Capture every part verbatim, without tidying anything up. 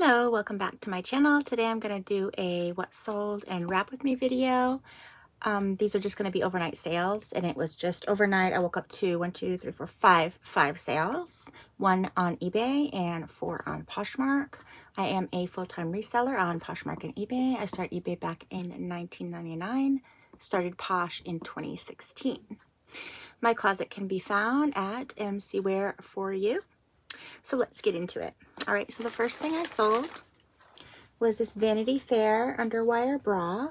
Hello, welcome back to my channel. Today I'm going to do a what sold and wrap with me video. Um, these are just going to be overnight sales, and it was just overnight. I woke up to one, two, three, four, five, five sales, one on eBay and four on Poshmark. I am a full-time reseller on Poshmark and eBay. I started eBay back in nineteen ninety-nine, started Posh in twenty sixteen. My closet can be found at M C wear four U. So let's get into it. All right, so the first thing I sold was this Vanity Fair underwire bra,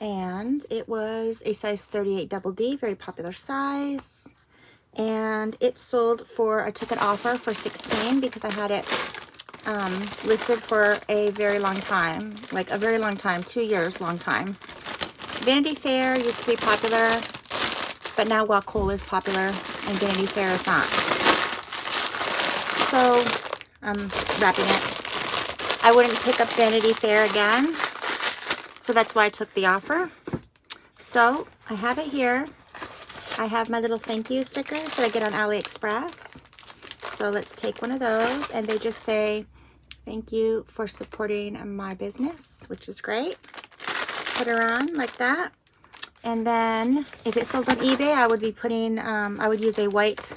and it was a size thirty-eight double D, very popular size, and it sold for, I took an offer for sixteen because I had it um, listed for a very long time, like a very long time, two years long time. Vanity Fair used to be popular, but now Wacoal is popular and Vanity Fair is not. So I'm wrapping it. I wouldn't pick up Vanity Fair again, so that's why I took the offer. So I have it here. I have my little thank you stickers that I get on AliExpress. So let's take one of those, and they just say, thank you for supporting my business, which is great. Put her on like that. And then if it sold on eBay, I would be putting, um, I would use a white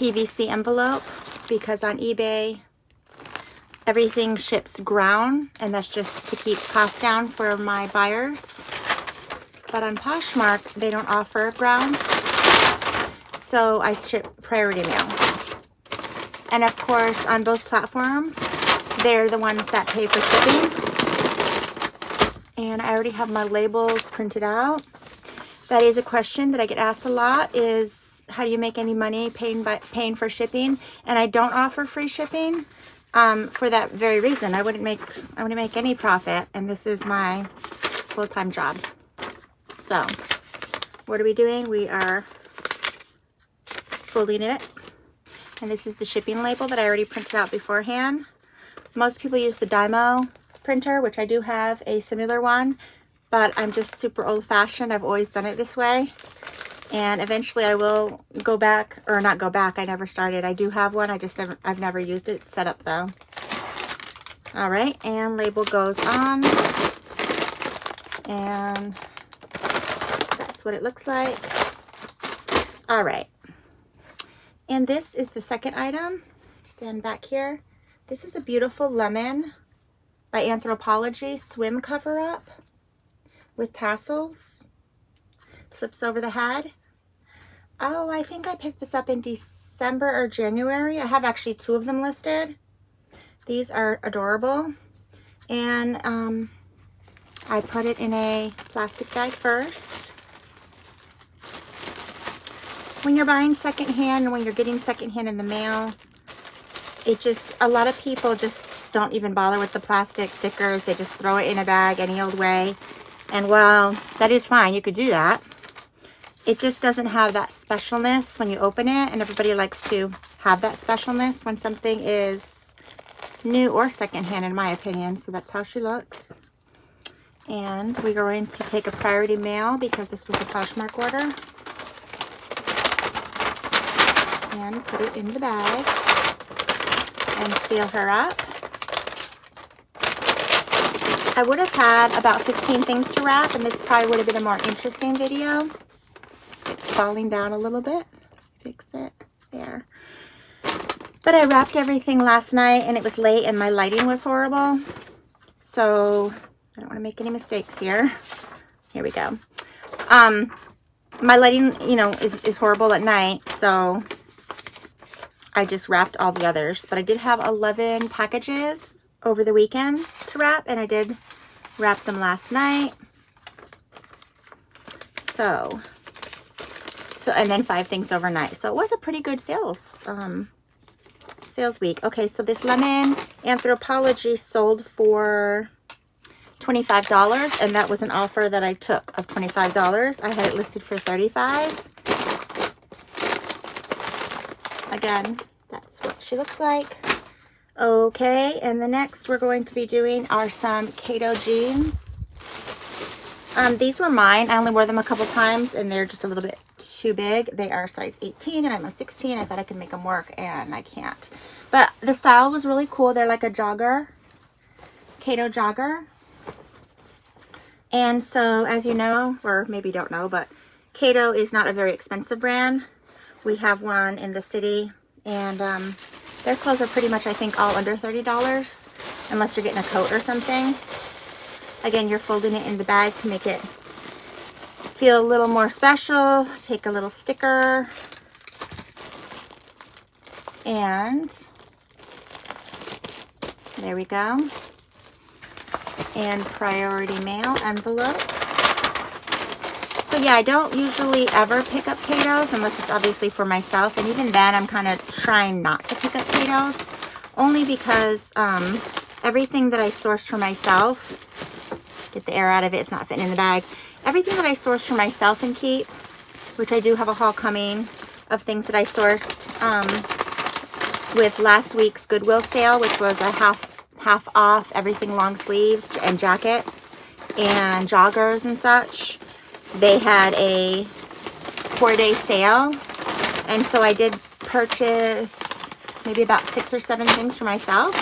P V C envelope, because on eBay everything ships ground, and that's just to keep costs down for my buyers. But on Poshmark they don't offer ground, so I ship priority mail. And of course on both platforms they're the ones that pay for shipping. And I already have my labels printed out. That is a question that I get asked a lot, is how do you make any money paying by paying for shipping? And I don't offer free shipping um, for that very reason. I wouldn't make I wouldn't make any profit, and this is my full-time job. So what are we doing? We are folding it, and this is the shipping label that I already printed out beforehand. Most people use the Dymo printer, which I do have a similar one, but I'm just super old-fashioned. I've always done it this way. And eventually I will go back, or not go back, I never started. I do have one, I just never, I've never used it set up though. All right, and label goes on. And that's what it looks like. All right. And this is the second item. Stand back here. This is a beautiful lemon by Anthropologie swim cover up with tassels. Slips over the head. Oh, I think I picked this up in December or January. I have actually two of them listed. These are adorable. And um, I put it in a plastic bag first. When you're buying secondhand, and when you're getting secondhand in the mail, it just, a lot of people just don't even bother with the plastic stickers. They just throw it in a bag any old way. And while that is fine, you could do that, it just doesn't have that specialness when you open it, and everybody likes to have that specialness when something is new or secondhand, in my opinion. So that's how she looks. And we're going to take a priority mail because this was a Poshmark order. And put it in the bag and seal her up. I would have had about fifteen things to wrap, and this probably would have been a more interesting video. It's falling down a little bit. Fix it. There. But I wrapped everything last night, and it was late, and my lighting was horrible. So I don't want to make any mistakes here. Here we go. Um, my lighting, you know, is, is horrible at night, so I just wrapped all the others. But I did have eleven packages over the weekend to wrap, and I did wrap them last night. So, so and then five things overnight. So it was a pretty good sales um, sales week. Okay, so this lemon Anthropologie sold for twenty-five dollars, and that was an offer that I took of twenty-five dollars. I had it listed for thirty-five dollars. Again, that's what she looks like. Okay, and the next we're going to be doing are some Cato jeans. Um, these were mine. I only wore them a couple times, and they're just a little bit too big. They are size eighteen, and I'm a sixteen. I thought I could make them work, and I can't. But the style was really cool. They're like a jogger, Cato jogger. And so, as you know, or maybe don't know, but Cato is not a very expensive brand. We have one in the city, and um, their clothes are pretty much, I think, all under thirty dollars, unless you're getting a coat or something. Again, you're folding it in the bag to make it feel a little more special. Take a little sticker. And there we go. And priority mail envelope. So yeah, I don't usually ever pick up Cato's unless it's obviously for myself. And even then, I'm kind of trying not to pick up Cato's, only because um, everything that I source for myself, get the air out of it, it's not fitting in the bag. Everything that I source for myself and keep, which I do have a haul coming of things that I sourced um, with last week's Goodwill sale, which was a half, half off everything, long sleeves and jackets and joggers and such. They had a four-day sale, and so I did purchase maybe about six or seven things for myself.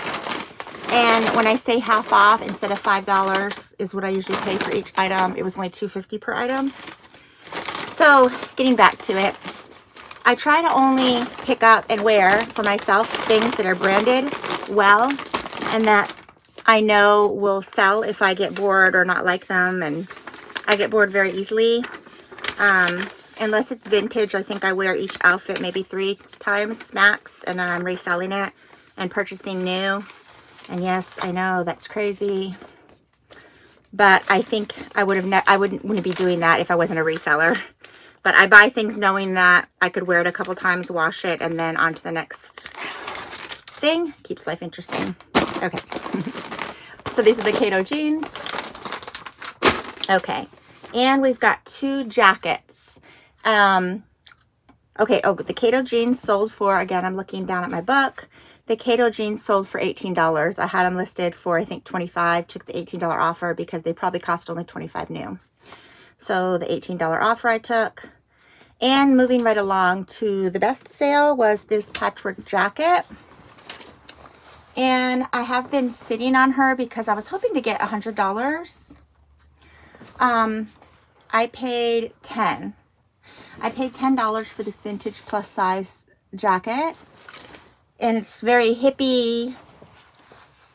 And when I say half off, instead of five dollars is what I usually pay for each item, it was only two fifty per item. So getting back to it, I try to only pick up and wear for myself things that are branded well and that I know will sell if I get bored or not like them. And I get bored very easily. Um, unless it's vintage, I think I wear each outfit maybe three times max, and then I'm reselling it and purchasing new. And yes, I know that's crazy, but I think I would have I wouldn't wouldn't be doing that if I wasn't a reseller. But I buy things knowing that I could wear it a couple times, wash it, and then on to the next thing. Keeps life interesting. Okay. So these are the Cato jeans. Okay. And we've got two jackets. Um, okay. Oh, the Cato jeans sold for, again, I'm looking down at my book. The Cato jeans sold for eighteen dollars. I had them listed for, I think, twenty-five dollars, took the eighteen dollar offer because they probably cost only twenty-five dollars new. So the eighteen dollar offer I took. And moving right along to the best sale was this patchwork jacket. And I have been sitting on her because I was hoping to get one hundred dollars. Um, I paid ten dollars. I paid ten dollars for this vintage plus size jacket. And it's very hippie,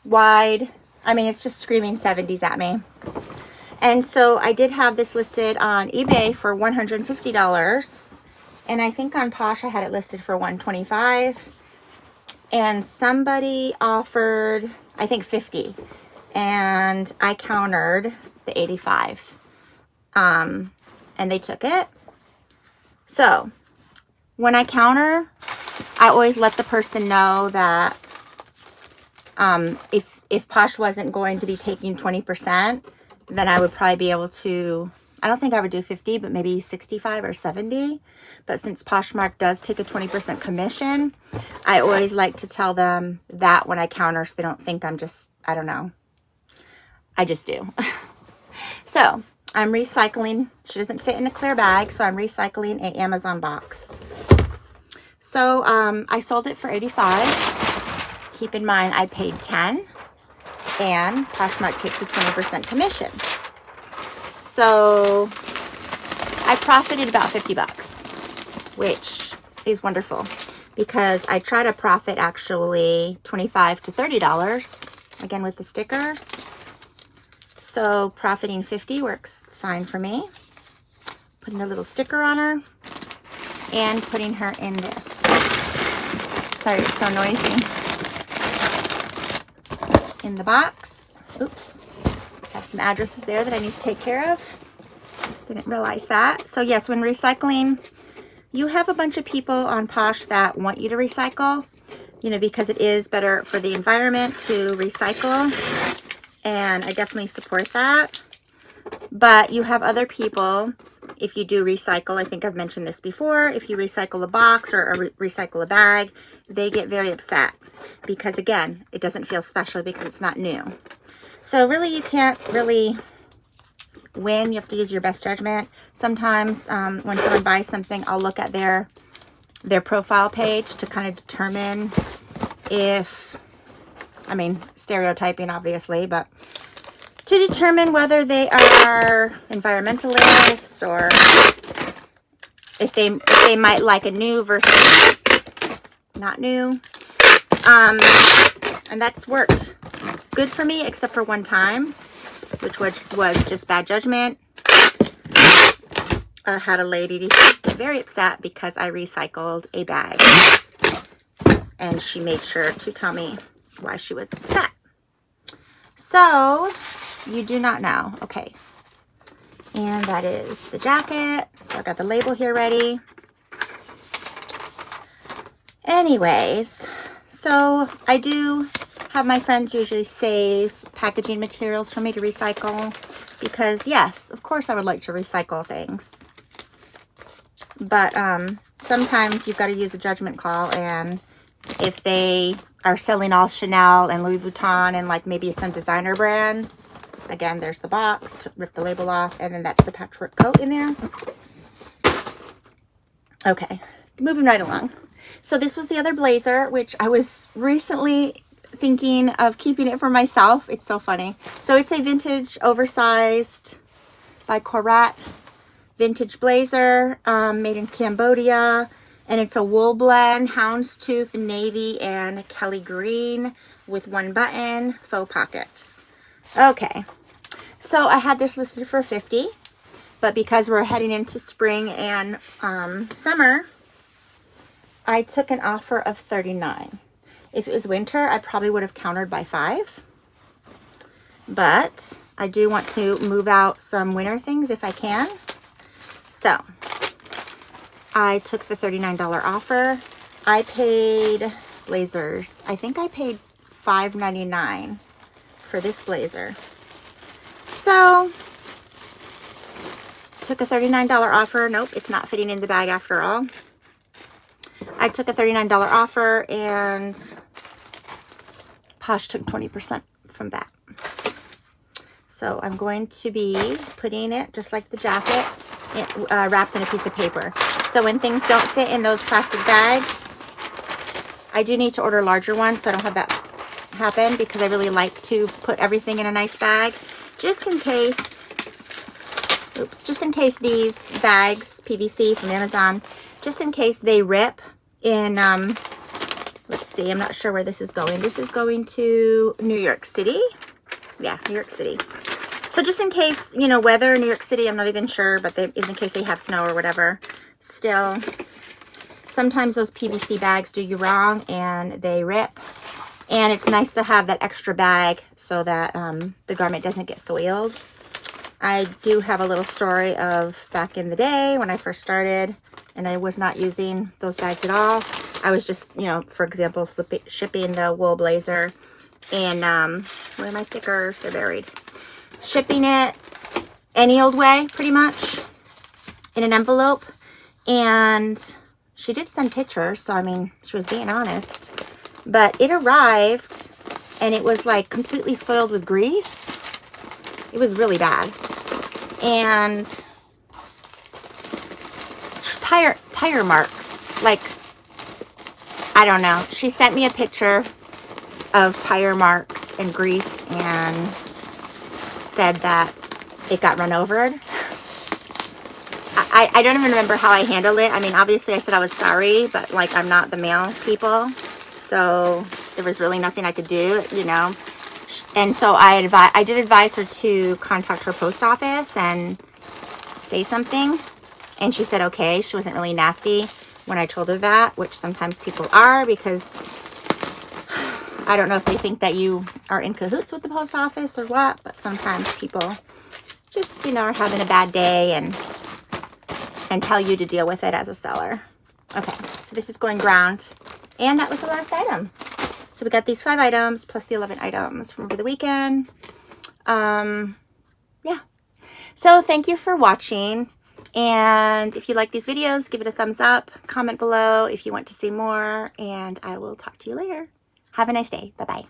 wide. I mean, it's just screaming seventies at me. And so I did have this listed on eBay for one hundred fifty dollars. And I think on Posh I had it listed for one hundred twenty-five dollars. And somebody offered, I think, fifty dollars. And I countered the eighty-five dollars. Um, and they took it. So when I counter, I always let the person know that um, if, if Posh wasn't going to be taking twenty percent, then I would probably be able to, I don't think I would do fifty, but maybe sixty-five or seventy. But since Poshmark does take a twenty percent commission, I always like to tell them that when I counter, so they don't think I'm just, I don't know. I just do. So I'm recycling. She doesn't fit in a clear bag, so I'm recycling an Amazon box. So um, I sold it for eighty-five dollars. Keep in mind, I paid ten dollars, and Poshmark takes a twenty percent commission. So I profited about fifty bucks, which is wonderful because I try to profit actually twenty-five to thirty dollars, again with the stickers. So profiting fifty works fine for me. Putting a little sticker on her and putting her in this. Sorry, it's so noisy. In the box. Oops. Have some addresses there that I need to take care of. Didn't realize that. So yes, when recycling, you have a bunch of people on Posh that want you to recycle, you know, because it is better for the environment to recycle. And I definitely support that. But you have other people, if you do recycle, I think I've mentioned this before, if you recycle a box or, or re recycle a bag, they get very upset because, again, it doesn't feel special because it's not new. So really, you can't really win. You have to use your best judgment. Sometimes um, when someone buys something, I'll look at their, their profile page to kind of determine if, I mean, stereotyping obviously, but to determine whether they are environmentalists or if they, if they might like a new versus not new. Um, and that's worked good for me, except for one time, which was just bad judgment. I had a lady get very upset because I recycled a bag, and she made sure to tell me why she was upset. So you do not know. Okay. And that is the jacket. So I got the label here ready. Anyways, so I do have my friends usually save packaging materials for me to recycle because, yes, of course I would like to recycle things. But um, sometimes you've got to use a judgment call, and if they are selling all Chanel and Louis Vuitton and like maybe some designer brands, again, there's the box to rip the label off, and then that's the patchwork coat in there. Okay, moving right along. So this was the other blazer, which I was recently thinking of keeping it for myself. It's so funny. So it's a vintage oversized by Korat vintage blazer, um, made in Cambodia. And it's a wool blend, houndstooth, navy, and Kelly green with one button, faux pockets. Okay, so I had this listed for fifty dollars, but because we're heading into spring and um, summer, I took an offer of thirty-nine dollars. If it was winter, I probably would have countered by five, but I do want to move out some winter things if I can. So I took the thirty-nine dollar offer. I paid blazers. I think I paid five ninety-nine for this blazer. So took a thirty-nine dollar offer. Nope, it's not fitting in the bag after all. I took a thirty-nine dollar offer, and Posh took twenty percent from that. So I'm going to be putting it just like the jacket, Uh, wrapped in a piece of paper. So when things don't fit in those plastic bags, I do need to order larger ones so I don't have that happen, because I really like to put everything in a nice bag, just in case, oops, just in case these bags, P V C from Amazon, just in case they rip in, um, let's see, I'm not sure where this is going. This is going to New York City. Yeah, New York City. So just in case, you know, weather, New York City, I'm not even sure, but they, in case they have snow or whatever, still, sometimes those P V C bags do you wrong and they rip. And it's nice to have that extra bag so that um, the garment doesn't get soiled. I do have a little story of back in the day when I first started and I was not using those bags at all. I was just, you know, for example, slipping, shipping the wool blazer and, um, where are my stickers? They're buried. Shipping it any old way, pretty much, in an envelope. And she did send pictures, so I mean, she was being honest. But it arrived, and it was like completely soiled with grease. It was really bad. And tire, tire marks, like, I don't know. She sent me a picture of tire marks and grease and said that it got run over. I, I, I don't even remember how I handled it. I mean, obviously I said I was sorry, but like, I'm not the mail people. So there was really nothing I could do, you know? And so I advi- I did advise her to contact her post office and say something. And she said, okay, she wasn't really nasty when I told her that, which sometimes people are, because I don't know if they think that you are in cahoots with the post office or what, but sometimes people just, you know, are having a bad day and and tell you to deal with it as a seller. Okay, so this is going ground. And that was the last item. So we got these five items plus the eleven items from over the weekend. Um, yeah. So thank you for watching. And if you like these videos, give it a thumbs up. Comment below if you want to see more. And I will talk to you later. Have a nice day. Bye-bye.